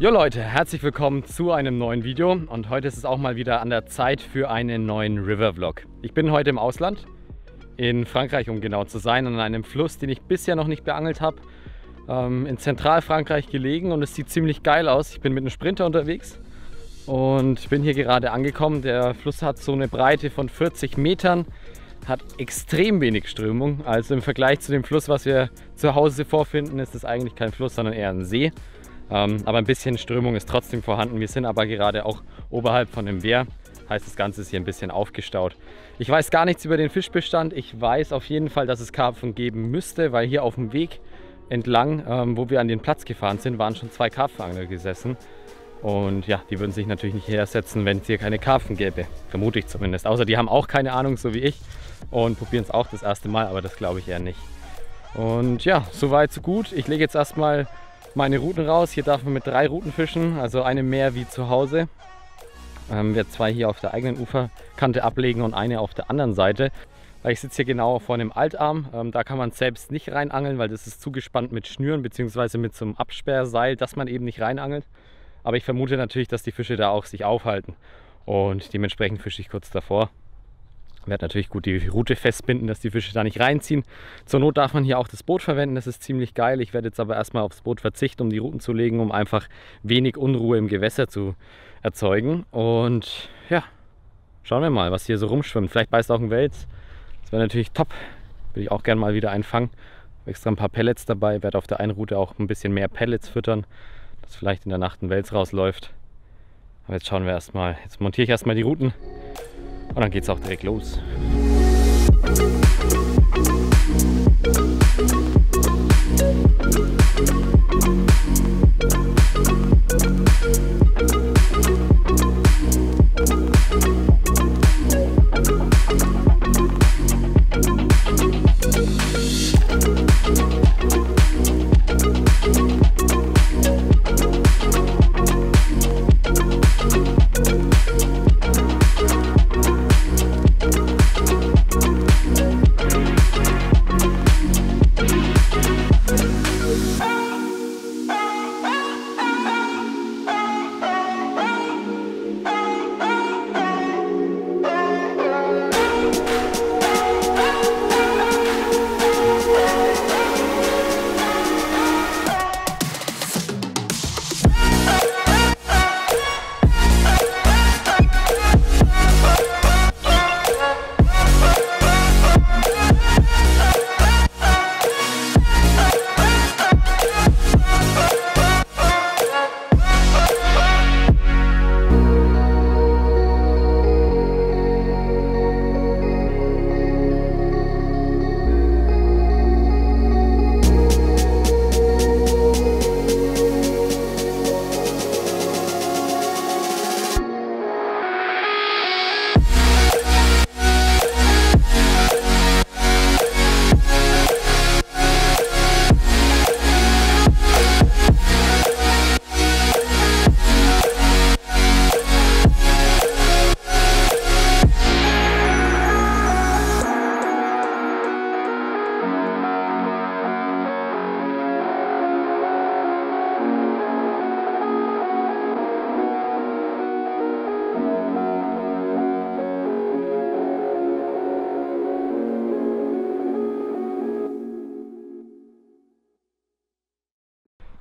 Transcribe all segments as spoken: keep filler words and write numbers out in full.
Jo Leute, herzlich willkommen zu einem neuen Video und heute ist es auch mal wieder an der Zeit für einen neuen River-Vlog. Ich bin heute im Ausland, in Frankreich um genau zu sein, an einem Fluss, den ich bisher noch nicht beangelt habe, ähm, in Zentralfrankreich gelegen und es sieht ziemlich geil aus. Ich bin mit einem Sprinter unterwegs und bin hier gerade angekommen. Der Fluss hat so eine Breite von vierzig Metern, hat extrem wenig Strömung, also im Vergleich zu dem Fluss, was wir zu Hause vorfinden, ist es eigentlich kein Fluss, sondern eher ein See. Aber ein bisschen Strömung ist trotzdem vorhanden. Wir sind aber gerade auch oberhalb von dem Wehr. Heißt, das Ganze ist hier ein bisschen aufgestaut. Ich weiß gar nichts über den Fischbestand. Ich weiß auf jeden Fall, dass es Karpfen geben müsste, weil hier auf dem Weg entlang, wo wir an den Platz gefahren sind, waren schon zwei Karpfenangler gesessen. Und ja, die würden sich natürlich nicht hersetzen, wenn es hier keine Karpfen gäbe. Vermute ich zumindest. Außer die haben auch keine Ahnung, so wie ich. Und probieren es auch das erste Mal, aber das glaube ich eher nicht. Und ja, soweit so gut. Ich lege jetzt erstmal meine Routen raus. Hier darf man mit drei Routen fischen, also eine mehr wie zu Hause. Ähm, wir zwei hier auf der eigenen Uferkante ablegen und eine auf der anderen Seite. Weil ich sitze hier genau vor einem Altarm, ähm, da kann man selbst nicht reinangeln, weil das ist zugespannt mit Schnüren bzw. mit so einem Absperrseil, dass man eben nicht reinangelt. Aber ich vermute natürlich, dass die Fische da auch sich aufhalten und dementsprechend fische ich kurz davor. Ich werde natürlich gut die Rute festbinden, dass die Fische da nicht reinziehen. Zur Not darf man hier auch das Boot verwenden, das ist ziemlich geil. Ich werde jetzt aber erstmal aufs Boot verzichten, um die Ruten zu legen, um einfach wenig Unruhe im Gewässer zu erzeugen. Und ja, schauen wir mal, was hier so rumschwimmt. Vielleicht beißt auch ein Wels. Das wäre natürlich top. Würde ich auch gerne mal wieder einfangen. Ich habe extra ein paar Pellets dabei. Ich werde auf der einen Rute auch ein bisschen mehr Pellets füttern, dass vielleicht in der Nacht ein Wels rausläuft. Aber jetzt schauen wir erstmal. Jetzt montiere ich erstmal die Ruten. Und dann geht's auch direkt los.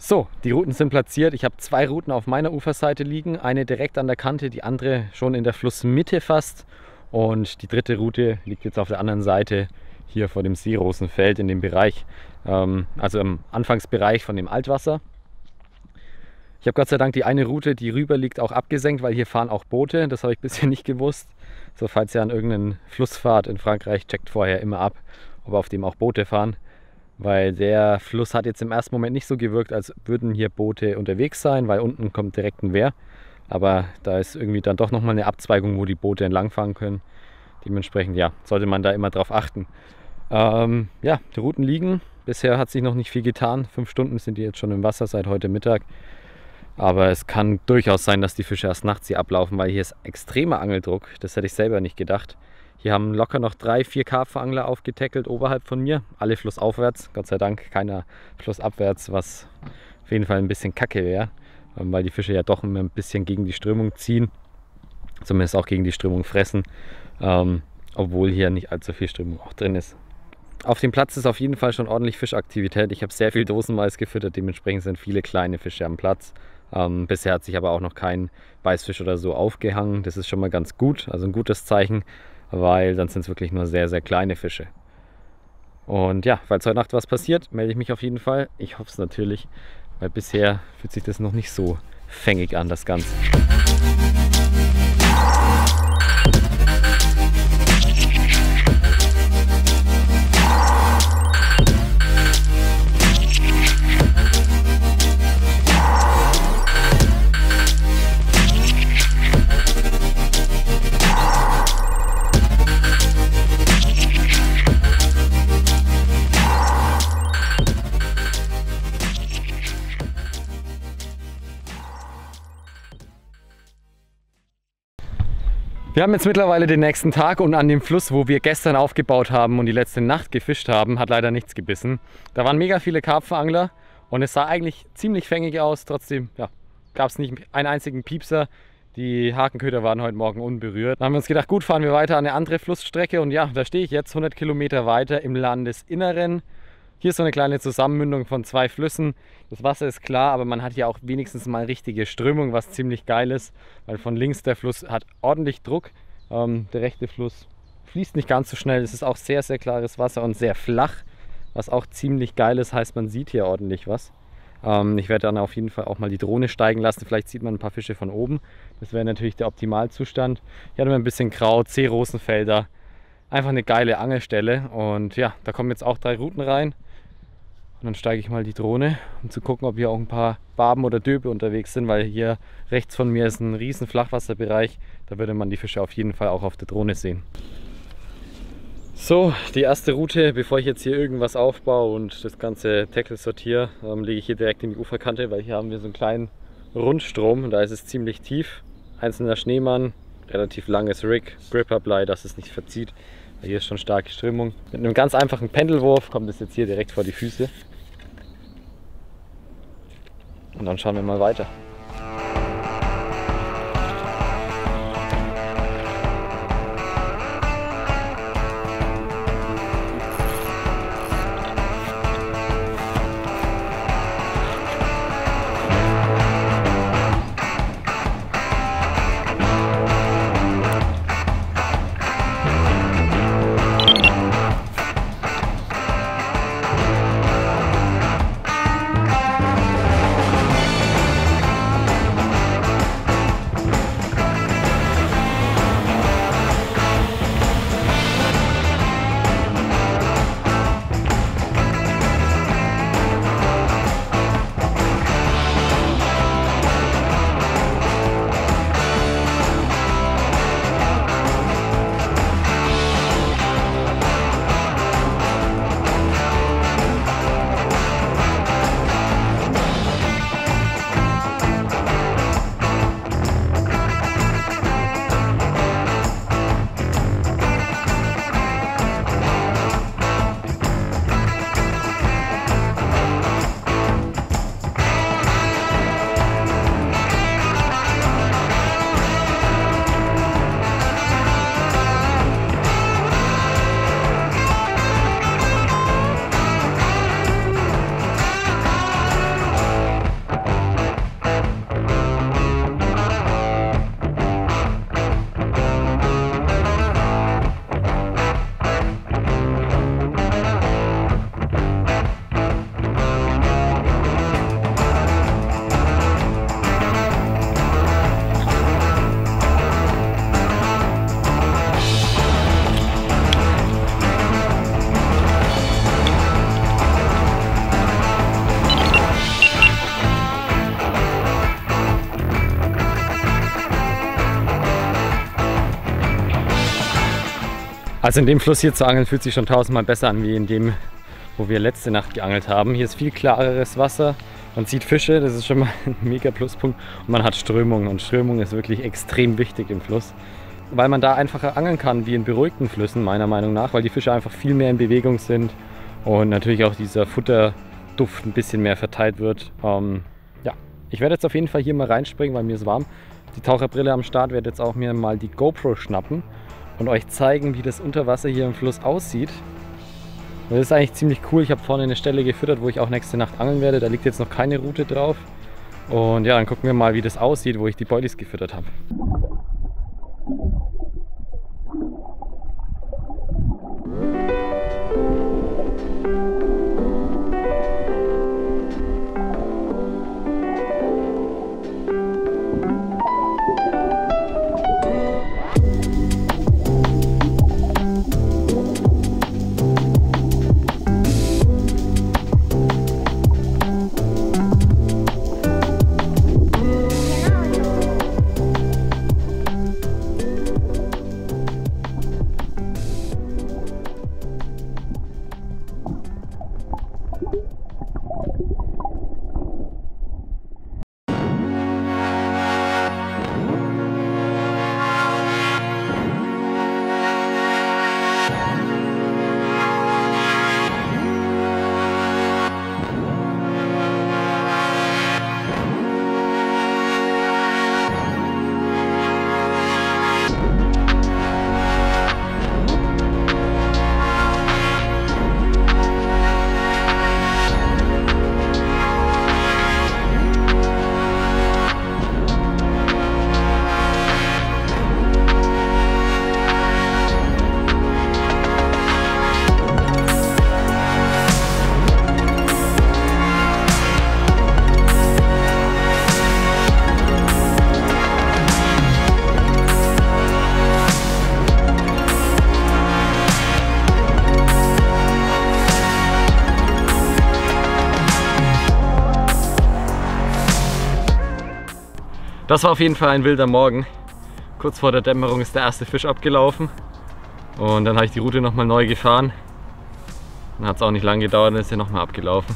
So, die Routen sind platziert. Ich habe zwei Routen auf meiner Uferseite liegen. Eine direkt an der Kante, die andere schon in der Flussmitte fast. Und die dritte Route liegt jetzt auf der anderen Seite, hier vor dem Seerosenfeld, in dem Bereich, ähm, also im Anfangsbereich von dem Altwasser. Ich habe Gott sei Dank die eine Route, die rüber liegt, auch abgesenkt, weil hier fahren auch Boote. Das habe ich bisher nicht gewusst. So, falls ihr an irgendeinen Fluss fahrt in Frankreich, checkt vorher immer ab, ob auf dem auch Boote fahren. Weil der Fluss hat jetzt im ersten Moment nicht so gewirkt, als würden hier Boote unterwegs sein, weil unten kommt direkt ein Wehr. Aber da ist irgendwie dann doch nochmal eine Abzweigung, wo die Boote entlangfahren können. Dementsprechend, ja, sollte man da immer drauf achten. Ähm, ja, die Routen liegen. Bisher hat sich noch nicht viel getan. Fünf Stunden sind die jetzt schon im Wasser seit heute Mittag. Aber es kann durchaus sein, dass die Fische erst nachts hier ablaufen, weil hier ist extremer Angeldruck. Das hätte ich selber nicht gedacht. Hier haben locker noch drei, vier Karpfenangler aufgetackelt oberhalb von mir. Alle flussaufwärts, Gott sei Dank keiner flussabwärts, was auf jeden Fall ein bisschen kacke wäre. weil die Fische ja doch immer ein bisschen gegen die Strömung ziehen, zumindest auch gegen die Strömung fressen, ähm, obwohl hier nicht allzu viel Strömung auch drin ist. Auf dem Platz ist auf jeden Fall schon ordentlich Fischaktivität. Ich habe sehr viel Dosenmais gefüttert, dementsprechend sind viele kleine Fische am Platz. Ähm, bisher hat sich aber auch noch kein Beißfisch oder so aufgehangen. Das ist schon mal ganz gut, also ein gutes Zeichen, weil dann sind es wirklich nur sehr, sehr kleine Fische. Und ja, falls heute Nacht was passiert, melde ich mich auf jeden Fall. Ich hoffe es natürlich, weil bisher fühlt sich das noch nicht so fängig an, das Ganze. Wir haben jetzt mittlerweile den nächsten Tag und an dem Fluss, wo wir gestern aufgebaut haben und die letzte Nacht gefischt haben, hat leider nichts gebissen. Da waren mega viele Karpfenangler und es sah eigentlich ziemlich fängig aus. Trotzdem ja, gab es nicht einen einzigen Piepser. Die Hakenköder waren heute Morgen unberührt. Dann haben wir uns gedacht, gut, fahren wir weiter an eine andere Flussstrecke. Und ja, da stehe ich jetzt hundert Kilometer weiter im Landesinneren. Hier ist so eine kleine Zusammenmündung von zwei Flüssen. Das Wasser ist klar, aber man hat hier auch wenigstens mal richtige Strömung, was ziemlich geil ist, weil von links der Fluss hat ordentlich Druck. Ähm, der rechte Fluss fließt nicht ganz so schnell. Es ist auch sehr, sehr klares Wasser und sehr flach, was auch ziemlich geil ist. Heißt, man sieht hier ordentlich was. Ähm, ich werde dann auf jeden Fall auch mal die Drohne steigen lassen. Vielleicht sieht man ein paar Fische von oben. Das wäre natürlich der Optimalzustand. Hier hatten wir ein bisschen Kraut, Seerosenfelder. Einfach eine geile Angelstelle. Und ja, da kommen jetzt auch drei Routen rein. Und dann steige ich mal die Drohne, um zu gucken, ob hier auch ein paar Barben oder Döbe unterwegs sind, weil hier rechts von mir ist ein riesen Flachwasserbereich. Da würde man die Fische auf jeden Fall auch auf der Drohne sehen. So, die erste Route, bevor ich jetzt hier irgendwas aufbaue und das ganze Tackle sortiere, ähm, lege ich hier direkt in die Uferkante, weil hier haben wir so einen kleinen Rundstrom und da ist es ziemlich tief. Einzelner Schneemann, relativ langes Rig, Gripperblei, dass es nicht verzieht. Hier ist schon starke Strömung. Mit einem ganz einfachen Pendelwurf kommt es jetzt hier direkt vor die Füße. Und dann schauen wir mal weiter. Also in dem Fluss hier zu angeln fühlt sich schon tausendmal besser an, wie in dem, wo wir letzte Nacht geangelt haben. Hier ist viel klareres Wasser, man sieht Fische, das ist schon mal ein mega Pluspunkt. Und man hat Strömung und Strömung ist wirklich extrem wichtig im Fluss, weil man da einfacher angeln kann, wie in beruhigten Flüssen meiner Meinung nach, weil die Fische einfach viel mehr in Bewegung sind und natürlich auch dieser Futterduft ein bisschen mehr verteilt wird. Ähm, ja, Ich werde jetzt auf jeden Fall hier mal reinspringen, weil mir ist warm. Die Taucherbrille am Start, werde jetzt auch mir mal die GoPro schnappen und euch zeigen, wie das Unterwasser hier im Fluss aussieht. Das ist eigentlich ziemlich cool. Ich habe vorne eine Stelle gefüttert, wo ich auch nächste Nacht angeln werde. Da liegt jetzt noch keine Rute drauf. Und ja, dann gucken wir mal, wie das aussieht, wo ich die Boilies gefüttert habe. Das war auf jeden Fall ein wilder Morgen. Kurz vor der Dämmerung ist der erste Fisch abgelaufen und dann habe ich die Route nochmal neu gefahren. Dann hat es auch nicht lange gedauert, dann ist er nochmal abgelaufen.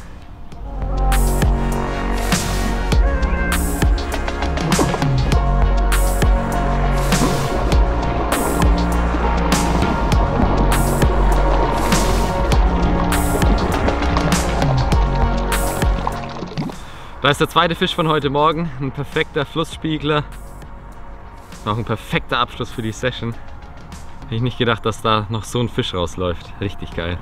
Da ist der zweite Fisch von heute Morgen, ein perfekter Flussspiegler. Noch ein perfekter Abschluss für die Session. Hätte ich nicht gedacht, dass da noch so ein Fisch rausläuft. Richtig geil.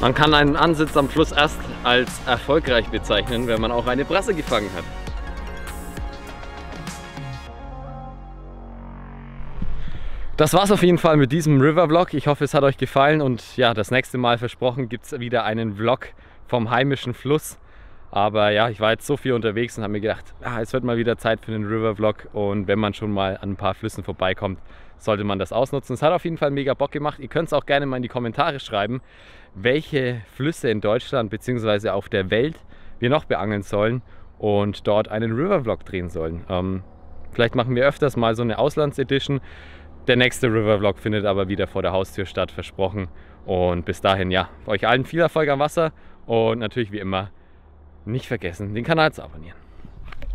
Man kann einen Ansitz am Fluss erst als erfolgreich bezeichnen, wenn man auch eine Brasse gefangen hat. Das war's auf jeden Fall mit diesem River-Vlog. Ich hoffe, es hat euch gefallen und ja, das nächste Mal versprochen gibt es wieder einen Vlog vom heimischen Fluss. Aber ja, ich war jetzt so viel unterwegs und habe mir gedacht, ah, es wird mal wieder Zeit für einen River-Vlog, und wenn man schon mal an ein paar Flüssen vorbeikommt, sollte man das ausnutzen. Es hat auf jeden Fall mega Bock gemacht. Ihr könnt es auch gerne mal in die Kommentare schreiben, welche Flüsse in Deutschland bzw. auf der Welt wir noch beangeln sollen und dort einen River-Vlog drehen sollen. Ähm, vielleicht machen wir öfters mal so eine Auslands-Edition. Der nächste River-Vlog findet aber wieder vor der Haustür statt, versprochen. Und bis dahin, ja, euch allen viel Erfolg am Wasser und natürlich wie immer nicht vergessen, den Kanal zu abonnieren.